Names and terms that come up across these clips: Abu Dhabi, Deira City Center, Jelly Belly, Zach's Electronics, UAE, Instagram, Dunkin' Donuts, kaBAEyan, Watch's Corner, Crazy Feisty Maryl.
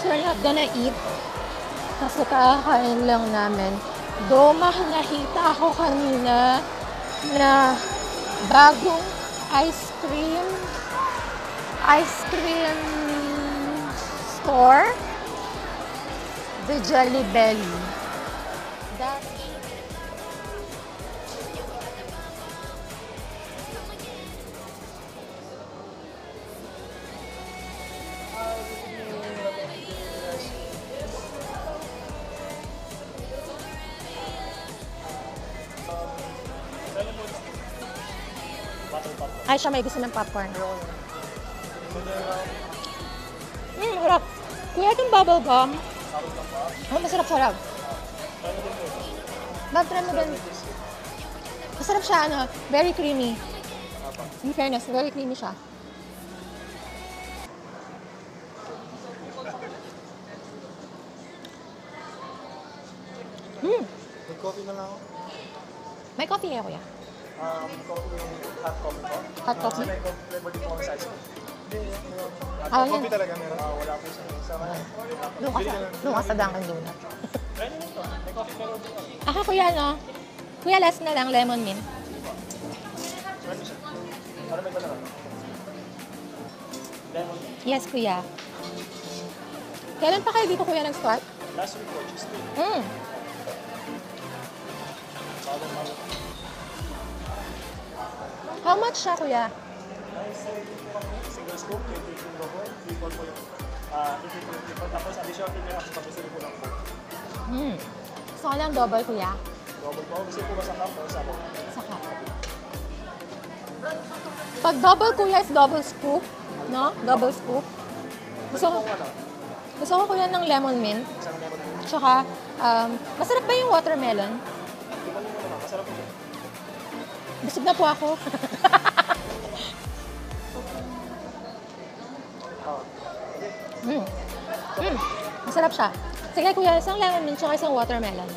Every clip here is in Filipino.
because we're not gonna eat. Kasi kakakain lang namin. Doma, nakita ako kanina na bagong ice cream store, the Jelly Belly. Ay, siya may gusto ng popcorn. Masarap. Kuya, itong bubble gum. Oh, masarap. Bag-try mo din. Masarap siya, ano, very creamy. In fairness, very creamy siya. May coffee na lang ako. May coffee eh, kuya. Hot coffee? Hot coffee talaga meron. Wala po sa Lunga sa Dunkin' Donuts. Ako kuya, no? Kuya, last na lang, lemon mint. Yes, kuya. Kailan pa kayo dito, kuya, nag-start? Last week po, Tuesday. How much siya, kuya? Single scoop, 22 logo, 3-4 po yung 3-4. Tapos additional premium access, tapos 3 po lang po. Gusto ko lang double, kuya? Double po. Gusto po ba sa cup o sa cup? Sa cup. Pag double, kuya, is double scoop. No? Double scoop. Gusto ko kuya ng lemon mint. Tsaka, masarap ba yung watermelon? Masarap po siya. Busog na po ako. Masarap siya. Sige kuya, isang lemon mint tsaka isang watermelon.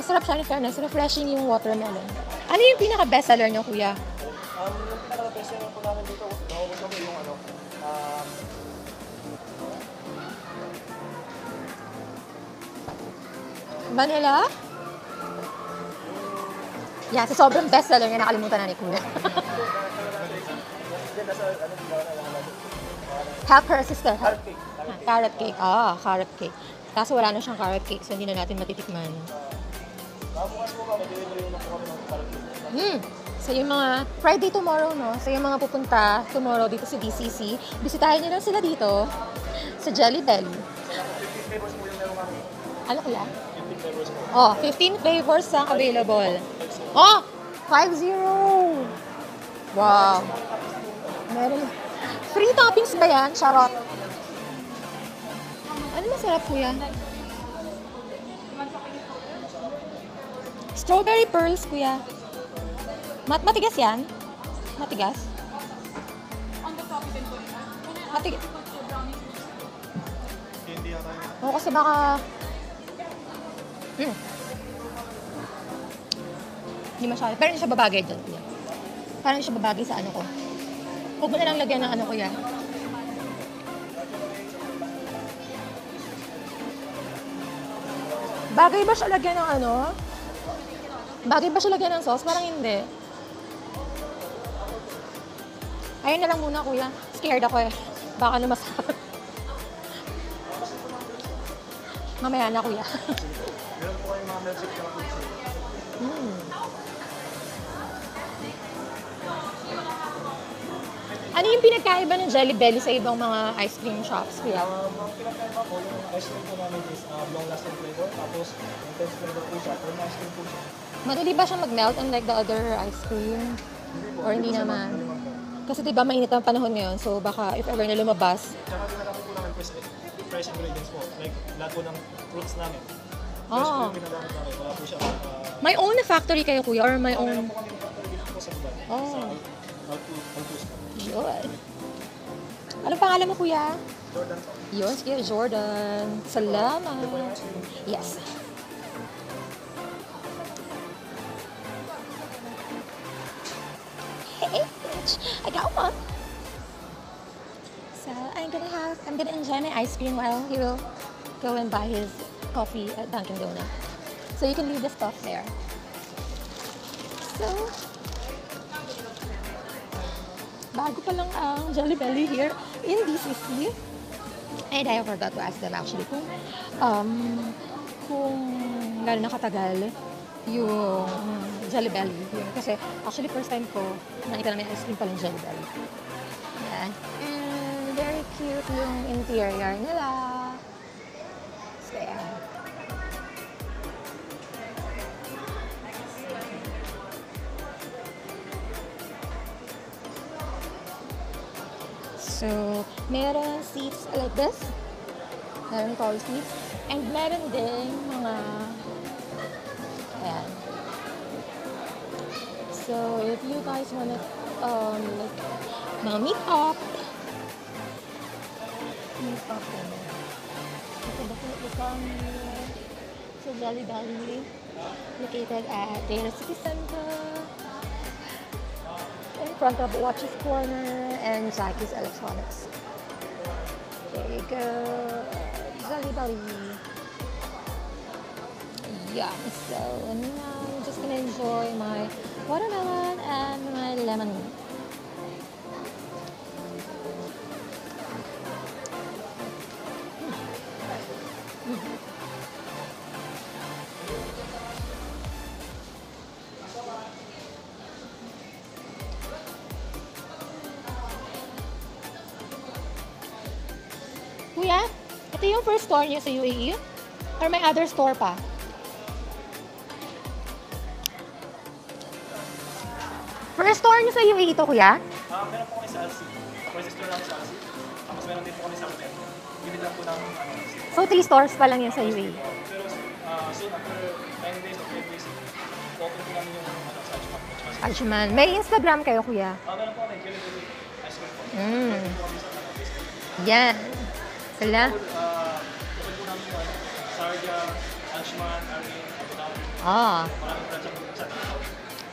Masarap siya, in fairness. Refreshing yung watermelon. Ano yung pinaka-best seller niyo, kuya? Yung pinaka-best seller po namin dito, naubos kami yung ano, vanilla? Yeah, sa sobrang bestseller niya, nakalimutan na ni kuya. Help her, sister. Help. Carrot cake. Ah, carrot cake. Kaso wala na siyang carrot cake, so hindi na natin matitikman. So yung mga Friday tomorrow, no? So yung mga pupunta tomorrow dito sa DCC, bisitahin niyo lang sila dito sa Jelly Belly. Ano kaya? 15 flavors po. Oh, 15 flavors ang available. Oh! 5-0! Wow! Meron. Free toppings ba yan? Charot! Ano masarap po yan? Strawberry pearls, kuya. Matigas yan? Matigas? Matigas? Oo, kasi baka... Hindi masyari. Pero hindi siya babagay dyan. Parang hindi siya babagay sa ano ko. Huwag mo na lang lagyan ng ano ko yan. Bagay ba siya lagyan ng ano? Bagay ba siya lagyan ng sauce? Parang hindi. Ayun na lang muna, kuya. Scared ako eh. Baka ano masarap. Mamaya na, kuya. Meron po kayong mga magic na kusin. Ano yung pinagkaiba ng Jelly Belly sa ibang mga ice cream shops? Ang pinagkaiba po, yung ice cream po namin is long-lasting flavor, tapos intense flavor po siya, pero ice cream po siya. Madali ba siya mag-melt unlike the other ice cream? Or hindi naman? Kasi diba mainit ang panahon ngayon, so baka if ever na lumabas. Tsaka tinatapin po namin fresh ingredients po, like lahat po ng fruits namin. Fresh po yung pinagamit namin, wala po siya. May own na factory kayo, kuya? Or may own? Meron po kami yung factory dito po sa Dubai. Yun. Anong pangalan mo, kuya? Jordan. Yun, sige, Jordan. Salamat. Yes. Hey, bitch. I got one. So, I to the house. I'm gonna enjoy my ice cream while he will go and buy his coffee at Dunkin' Donuts. So you can leave the stuff there. So, bago pa lang ang Jelly Belly here in DCC. And I forgot to ask them actually kung gano'n nakatagal yung Jelly Belly here. Kasi actually first time ko nakita namin ice cream palang Jelly Belly. Ayan. And very cute yung interior nila. So, ayan. So, meron seats like this. Meron tall seats. And meron din mga... Ayan. So, if you guys wanna like, mga meet-up. Meet-up na mo. Ito ba kung isang sa Jelly Belly located at Deira City Center, in front of Watch's Corner and Zach's Electronics. There you go. Jelly Belly. Yeah, so now I'm just gonna enjoy my watermelon and my lemon. Kuya, ito yung first store niyo sa UAE? Or may other store pa? First store niyo sa UAE ito, kuya? Meron po kami sa LC. First store namin sa LC. Tapos meron din po kami sa hotel. Gimit lang po namin ang LC. So, 3 stores pa lang yan sa UAE? Pero, soon after 9 days or 8 days, open po namin yung sa Aljuman. Aljuman. May Instagram kayo, kuya? Meron po kami. Jelly Belly. Ice cream po. Yan. Sala?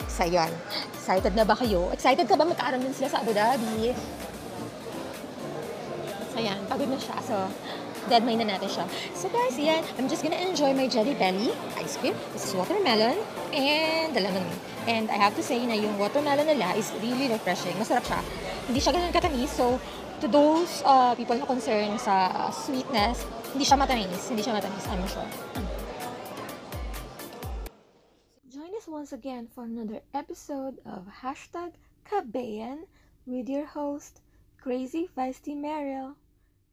So, yan. Excited na ba kayo? Excited ka ba magkaaram din sila sa Abu Dhabi? So, yan. Pagod na siya. So, deadmine na natin siya. So, guys, yan. I'm just gonna enjoy my Jelly Belly ice cream. This is watermelon and the lemon. And I have to say na yung watermelon nila is really refreshing. Masarap siya. Hindi siya ganun katamis. So, to those people na concerned sa sweetness, hindi siya matamis, I'm sure. Join us once again for another episode of #kaBAEyan with your host, Crazy Feisty Maryl.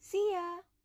See ya!